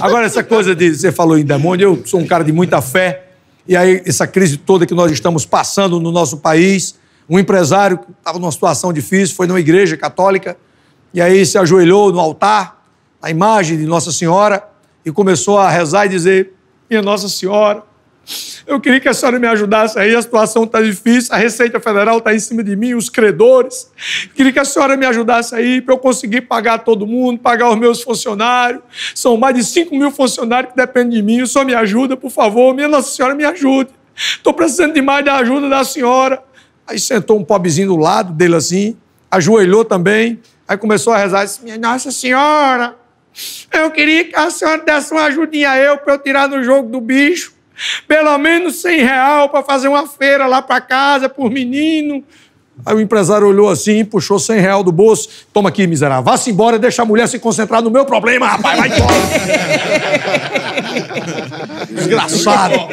Agora, essa coisa de você falou em demônio, eu sou um cara de muita fé, e aí essa crise toda que nós estamos passando no nosso país, um empresário que estava numa situação difícil, foi numa igreja católica, e aí se ajoelhou no altar, a imagem de Nossa Senhora, e começou a rezar e dizer, minha Nossa Senhora, eu queria que a senhora me ajudasse aí, a situação está difícil, a Receita Federal está em cima de mim, os credores. Eu queria que a senhora me ajudasse aí para eu conseguir pagar todo mundo, pagar os meus funcionários. São mais de 5.000 funcionários que dependem de mim. O senhor me ajuda, por favor. Minha Nossa Senhora, me ajude. Estou precisando demais da ajuda da senhora. Aí sentou um pobrezinho do lado dele assim, ajoelhou também, aí começou a rezar e disse, minha Nossa Senhora, eu queria que a senhora desse uma ajudinha a eu para eu tirar no jogo do bicho. Pelo menos R$100 para fazer uma feira lá para casa, por menino. Aí o empresário olhou assim, puxou R$100 do bolso. Toma aqui, miserável. Vá-se embora, deixa a mulher se concentrar no meu problema, rapaz. Vai embora. Desgraçado.